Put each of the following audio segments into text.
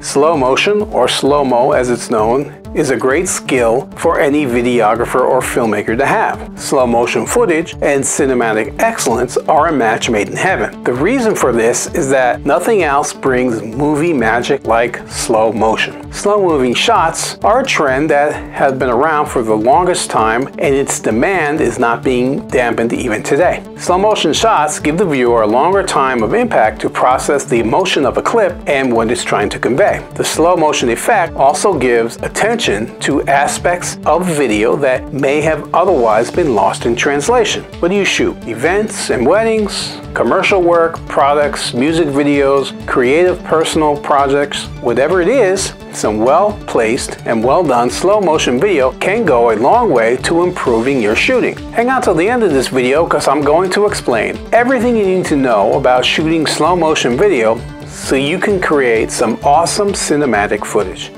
Slow motion, or slow-mo as it's known, is a great skill for any videographer or filmmaker to have. Slow motion footage and cinematic excellence are a match made in heaven. The reason for this is that nothing else brings movie magic like slow motion. Slow-moving shots are a trend that has been around for the longest time, and its demand is not being dampened even today. Slow motion shots give the viewer a longer time of impact to process the emotion of a clip and what it's trying to convey. The slow motion effect also gives attention to aspects of video that may have otherwise been lost in translation. What do you shoot? Events and weddings, commercial work, products, music videos, creative personal projects, whatever it is, some well-placed and well-done slow-motion video can go a long way to improving your shooting. Hang on till the end of this video because I'm going to explain everything you need to know about shooting slow-motion video so you can create some awesome cinematic footage.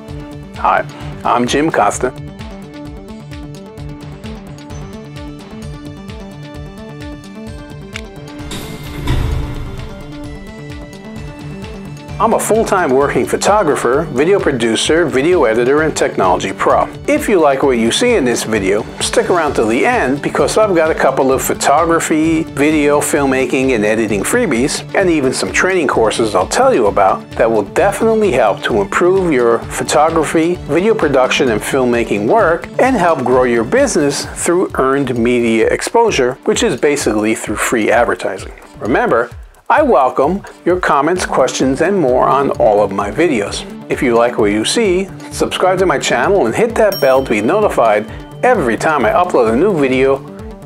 Hi, I'm Jim Costa. I'm a full-time working photographer, video producer, video editor, and technology pro. If you like what you see in this video, stick around till the end because I've got a couple of photography, video, filmmaking, and editing freebies, and even some training courses I'll tell you about that will definitely help to improve your photography, video production, and filmmaking work, and help grow your business through earned media exposure, which is basically through free advertising. Remember, I welcome your comments, questions, and more on all of my videos. If you like what you see, subscribe to my channel and hit that bell to be notified every time I upload a new video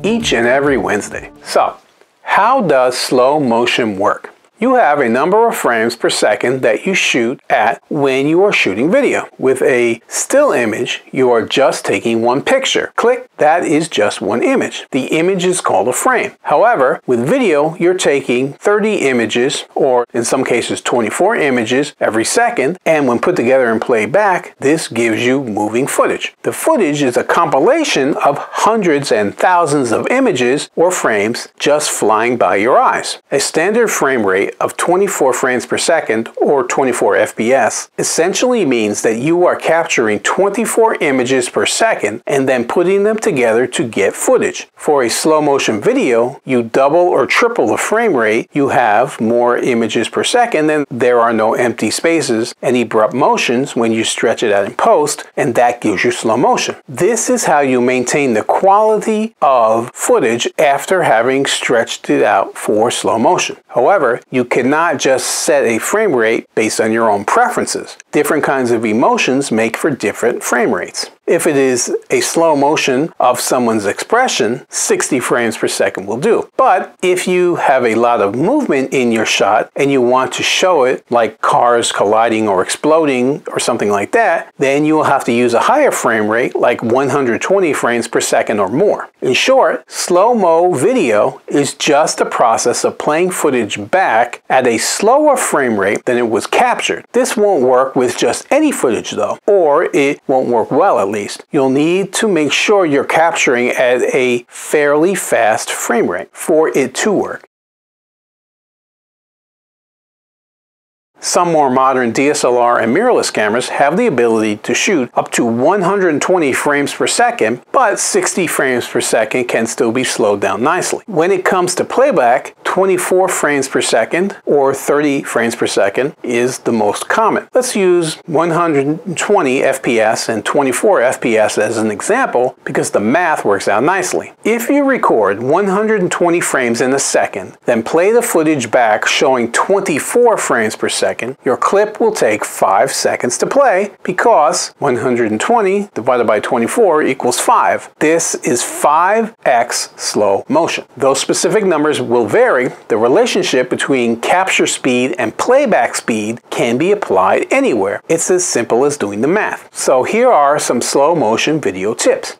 each and every Wednesday. So, how does slow motion work? You have a number of frames per second that you shoot at when you are shooting video. With a still image, you are just taking one picture. Click, that is just one image. The image is called a frame. However, with video, you're taking 30 images, or in some cases 24 images every second, and when put together and played back, this gives you moving footage. The footage is a compilation of hundreds and thousands of images or frames just flying by your eyes. A standard frame rate of 24 frames per second, or 24 FPS, essentially means that you are capturing 24 images per second and then putting them together to get footage. For a slow motion video, you double or triple the frame rate, you have more images per second, and there are no empty spaces and abrupt motions when you stretch it out in post, and that gives you slow motion. This is how you maintain the quality of footage after having stretched it out for slow motion. However, you cannot just set a frame rate based on your own preferences. Different kinds of emotions make for different frame rates. If it is a slow motion of someone's expression, 60 frames per second will do. But if you have a lot of movement in your shot and you want to show it, like cars colliding or exploding or something like that, then you will have to use a higher frame rate, like 120 frames per second or more. In short, slow-mo video is just the process of playing footage back at a slower frame rate than it was captured. This won't work with just any footage though, or it won't work well at least. You'll need to make sure you're capturing at a fairly fast frame rate for it to work. Some more modern DSLR and mirrorless cameras have the ability to shoot up to 120 frames per second, but 60 frames per second can still be slowed down nicely. When it comes to playback, 24 frames per second or 30 frames per second is the most common. Let's use 120 FPS and 24 FPS as an example because the math works out nicely. If you record 120 frames in a second, then play the footage back showing 24 frames per second, your clip will take 5 seconds to play because 120 divided by 24 equals 5. This is 5x slow motion. Though specific numbers will vary, the relationship between capture speed and playback speed can be applied anywhere. It's as simple as doing the math. So here are some slow motion video tips.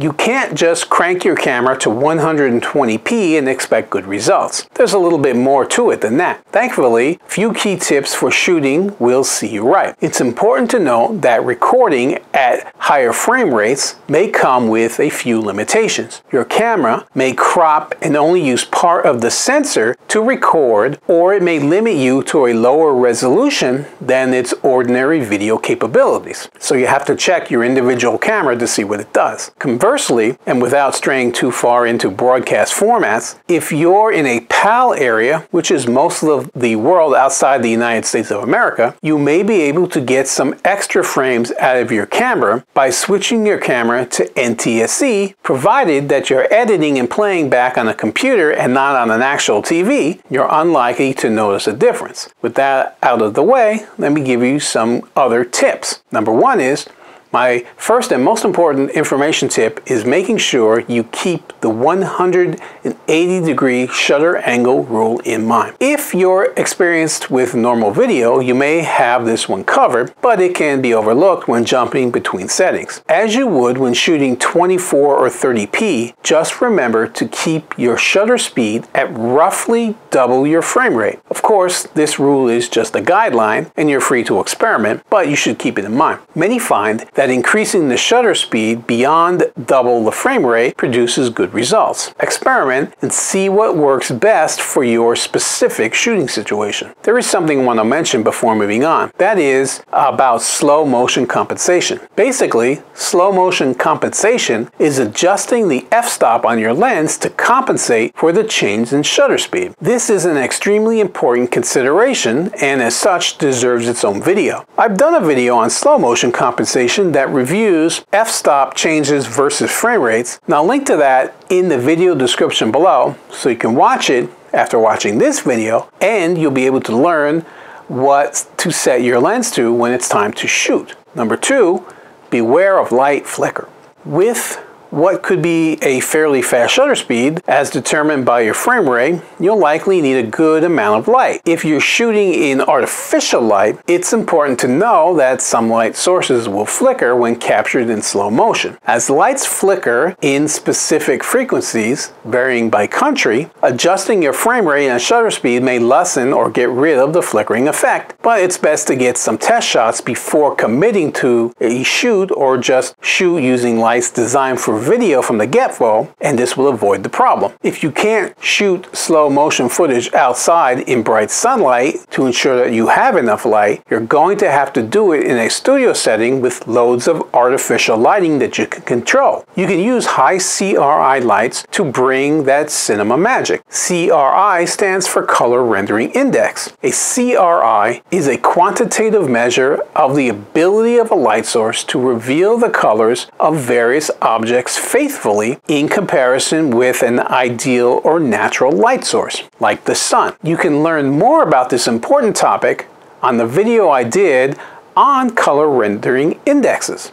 You can't just crank your camera to 120p and expect good results. There's a little bit more to it than that. Thankfully, a few key tips for shooting will see you right. It's important to note that recording at higher frame rates may come with a few limitations. Your camera may crop and only use part of the sensor to record, or it may limit you to a lower resolution than its ordinary video capabilities. So you have to check your individual camera to see what it does. Conversely, and without straying too far into broadcast formats, if you're in a PAL area, which is most of the world outside the United States of America, you may be able to get some extra frames out of your camera by switching your camera to NTSC, provided that you're editing and playing back on a computer and not on an actual TV. You're unlikely to notice a difference. With that out of the way, let me give you some other tips. Number one is, my first and most important information tip is making sure you keep the 180-degree shutter angle rule in mind. If you're experienced with normal video, you may have this one covered, but it can be overlooked when jumping between settings. As you would when shooting 24 or 30p, just remember to keep your shutter speed at roughly double your frame rate. Of course, this rule is just a guideline and you're free to experiment, but you should keep it in mind. Many find that increasing the shutter speed beyond double the frame rate produces good results. Experiment and see what works best for your specific shooting situation. There is something I want to mention before moving on. That is about slow motion compensation. Basically, slow motion compensation is adjusting the f-stop on your lens to compensate for the change in shutter speed. This is an extremely important consideration and as such deserves its own video. I've done a video on slow motion compensation that reviews f-stop changes versus frame rates, and I'll link to that in the video description below so you can watch it after watching this video, and you'll be able to learn what to set your lens to when it's time to shoot. Number two, beware of light flicker. With what could be a fairly fast shutter speed, as determined by your frame rate, you'll likely need a good amount of light. If you're shooting in artificial light, it's important to know that some light sources will flicker when captured in slow motion. As lights flicker in specific frequencies, varying by country, adjusting your frame rate and shutter speed may lessen or get rid of the flickering effect, but it's best to get some test shots before committing to a shoot or just shoot using lights designed for video from the get-go, and this will avoid the problem. If you can't shoot slow motion footage outside in bright sunlight to ensure that you have enough light, you're going to have to do it in a studio setting with loads of artificial lighting that you can control. You can use high CRI lights to bring that cinema magic. CRI stands for Color Rendering Index. A CRI is a quantitative measure of the ability of a light source to reveal the colors of various objects faithfully in comparison with an ideal or natural light source, like the sun. You can learn more about this important topic on the video I did on color rendering indexes.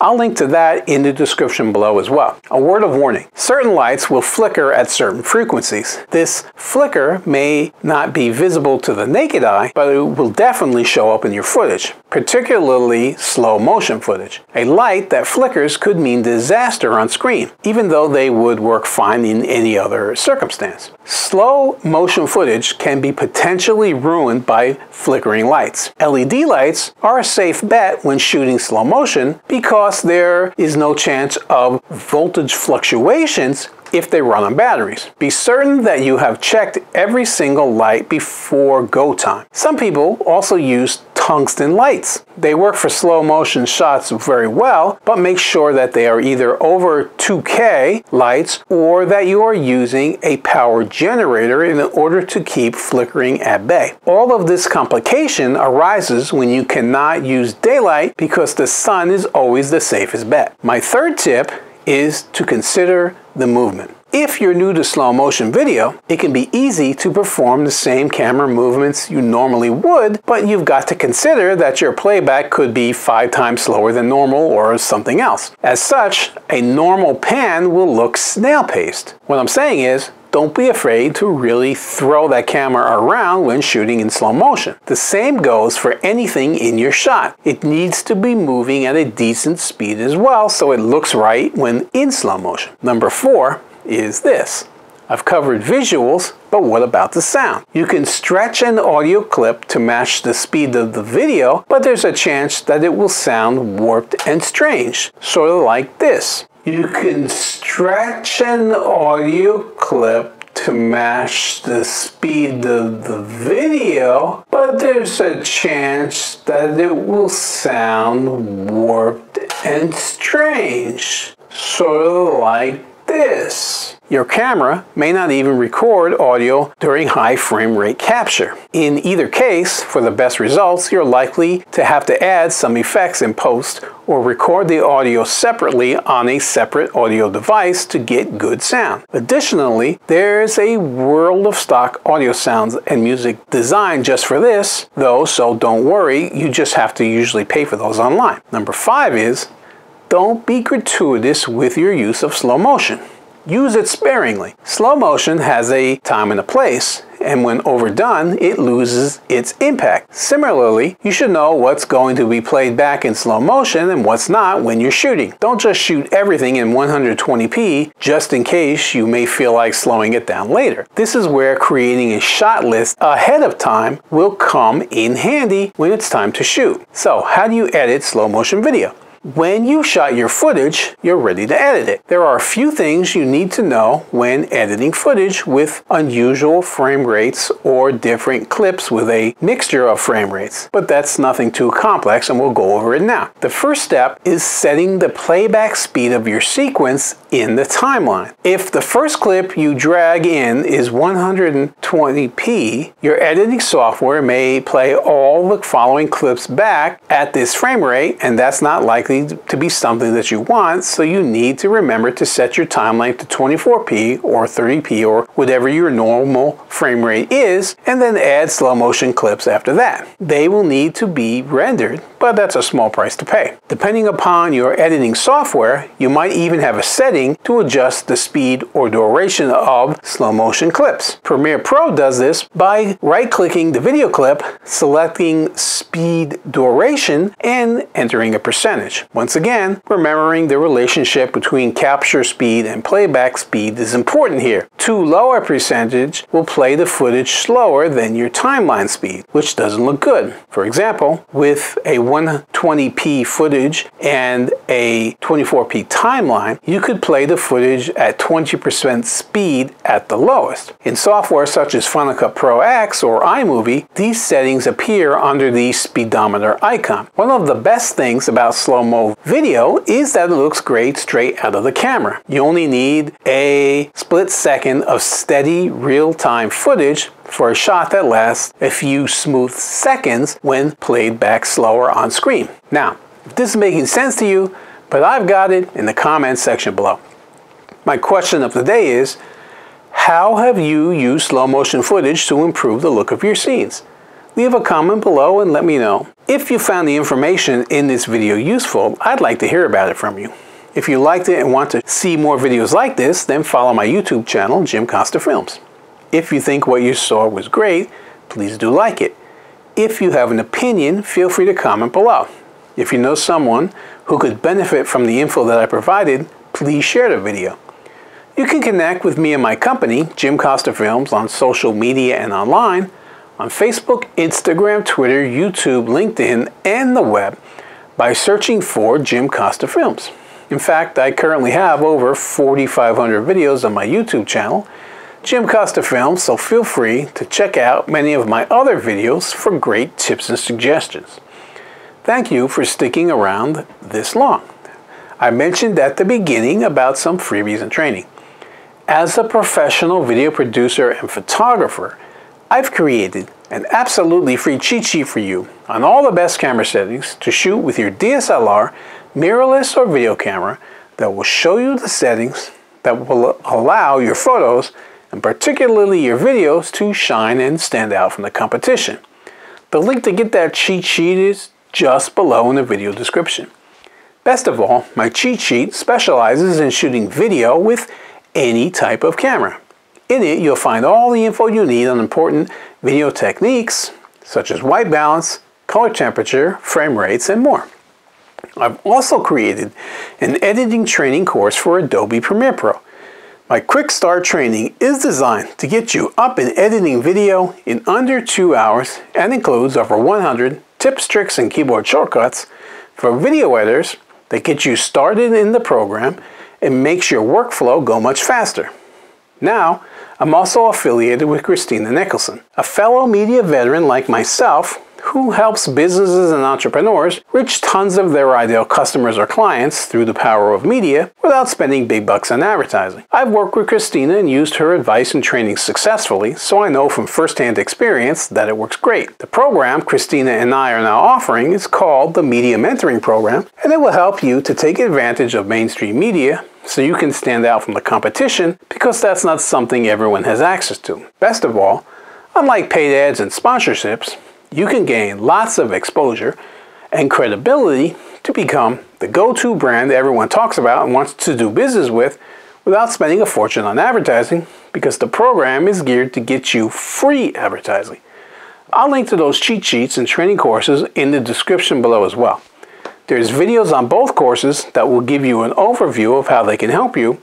I'll link to that in the description below as well. A word of warning, certain lights will flicker at certain frequencies. This flicker may not be visible to the naked eye, but it will definitely show up in your footage, particularly slow motion footage. A light that flickers could mean disaster on screen, even though they would work fine in any other circumstance. Slow motion footage can be potentially ruined by flickering lights. LED lights are a safe bet when shooting slow motion because there is no chance of voltage fluctuations if they run on batteries. Be certain that you have checked every single light before go time. Some people also use tungsten lights. They work for slow motion shots very well, but make sure that they are either over 2K lights or that you are using a power generator in order to keep flickering at bay. All of this complication arises when you cannot use daylight because the sun is always the safest bet. My third tip is to consider the movement. If you're new to slow motion video, it can be easy to perform the same camera movements you normally would, but you've got to consider that your playback could be 5 times slower than normal or something else. As such, a normal pan will look snail paced. What I'm saying is, don't be afraid to really throw that camera around when shooting in slow motion. The same goes for anything in your shot. It needs to be moving at a decent speed as well, so it looks right when in slow motion. Number 4 is this. I've covered visuals, but what about the sound? You can stretch an audio clip to match the speed of the video, but there's a chance that it will sound warped and strange, sort of like this. You can stretch an audio clip to match the speed of the video, but there's a chance that it will sound warped and strange, sort of like this. Your camera may not even record audio during high frame rate capture. In either case, for the best results, you're likely to have to add some effects in post or record the audio separately on a separate audio device to get good sound. Additionally, there's a world of stock audio sounds and music designed just for this, though, so don't worry, you just have to usually pay for those online. Number 5 is, don't be gratuitous with your use of slow motion. Use it sparingly. Slow motion has a time and a place, and when overdone, it loses its impact. Similarly, you should know what's going to be played back in slow motion and what's not when you're shooting. Don't just shoot everything in 120p just in case you may feel like slowing it down later. This is where creating a shot list ahead of time will come in handy when it's time to shoot. So, how do you edit slow motion video? When you shot your footage, you're ready to edit it. There are a few things you need to know when editing footage with unusual frame rates or different clips with a mixture of frame rates, but that's nothing too complex and we'll go over it now. The first step is setting the playback speed of your sequence in the timeline. If the first clip you drag in is 120p, your editing software may play all the following clips back at this frame rate, and that's not likely to be something that you want, so you need to remember to set your timeline to 24p or 30p or whatever your normal frame rate is, and then add slow motion clips after that. They will need to be rendered, but that's a small price to pay. Depending upon your editing software, you might even have a setting to adjust the speed or duration of slow motion clips. Premiere Pro does this by right-clicking the video clip, selecting speed duration, and entering a percentage. Once again, remembering the relationship between capture speed and playback speed is important here. Too low a percentage will play the footage slower than your timeline speed, which doesn't look good. For example, with a 120p footage and a 24p timeline, you could play the footage at 20% speed at the lowest. In software such as Final Cut Pro X or iMovie, these settings appear under the speedometer icon. One of the best things about slow-mo video is that it looks great straight out of the camera. You only need a split second of steady real-time footage for a shot that lasts a few smooth seconds when played back slower on screen. Now, if this is making sense to you, but I've got it in the comments section below. My question of the day is, how have you used slow motion footage to improve the look of your scenes? Leave a comment below and let me know. If you found the information in this video useful, I'd like to hear about it from you. If you liked it and want to see more videos like this, then follow my YouTube channel, Jim Costa Films. If you think what you saw was great, please do like it. If you have an opinion, feel free to comment below. If you know someone who could benefit from the info that I provided, please share the video. You can connect with me and my company, Jim Costa Films, on social media and online, on Facebook, Instagram, Twitter, YouTube, LinkedIn, and the web by searching for Jim Costa Films. In fact, I currently have over 4,500 videos on my YouTube channel, Jim Costa Films, so feel free to check out many of my other videos for great tips and suggestions. Thank you for sticking around this long. I mentioned at the beginning about some freebies and training. As a professional video producer and photographer, I've created an absolutely free cheat sheet for you on all the best camera settings to shoot with your DSLR, mirrorless or video camera that will show you the settings that will allow your photos and particularly your videos to shine and stand out from the competition. The link to get that cheat sheet is just below in the video description. Best of all, my cheat sheet specializes in shooting video with any type of camera. In it, you'll find all the info you need on important video techniques, such as white balance, color temperature, frame rates, and more. I've also created an editing training course for Adobe Premiere Pro. My Quick Start training is designed to get you up in editing video in under 2 hours and includes over 100 tips, tricks, and keyboard shortcuts for video editors that get you started in the program and makes your workflow go much faster. Now, I'm also affiliated with Christina Nicholson, a fellow media veteran like myself who helps businesses and entrepreneurs reach tons of their ideal customers or clients through the power of media without spending big bucks on advertising. I've worked with Christina and used her advice and training successfully, so I know from firsthand experience that it works great. The program Christina and I are now offering is called the Media Mentoring Program, and it will help you to take advantage of mainstream media so you can stand out from the competition, because that's not something everyone has access to. Best of all, unlike paid ads and sponsorships, you can gain lots of exposure and credibility to become the go-to brand everyone talks about and wants to do business with without spending a fortune on advertising, because the program is geared to get you free advertising. I'll link to those cheat sheets and training courses in the description below as well. There's videos on both courses that will give you an overview of how they can help you,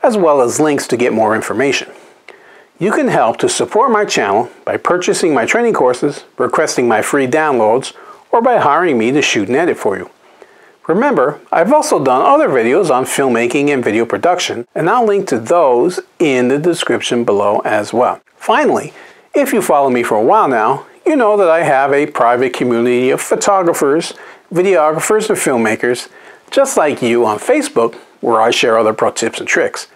as well as links to get more information. You can help to support my channel by purchasing my training courses, requesting my free downloads, or by hiring me to shoot and edit for you. Remember, I've also done other videos on filmmaking and video production, and I'll link to those in the description below as well. Finally, if you follow me for a while now, you know that I have a private community of photographers, videographers, and filmmakers just like you on Facebook, where I share other pro tips and tricks.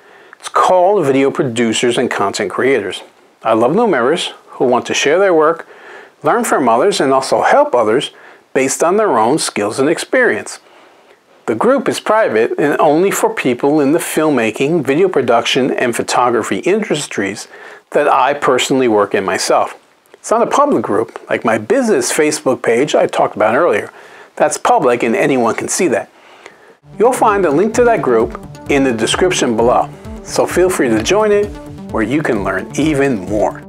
It's called Video Producers and Content Creators. I love new members who want to share their work, learn from others, and also help others based on their own skills and experience. The group is private and only for people in the filmmaking, video production, and photography industries that I personally work in myself. It's not a public group like my business Facebook page I talked about earlier. That's public and anyone can see that. You'll find a link to that group in the description below. So feel free to join it, where you can learn even more.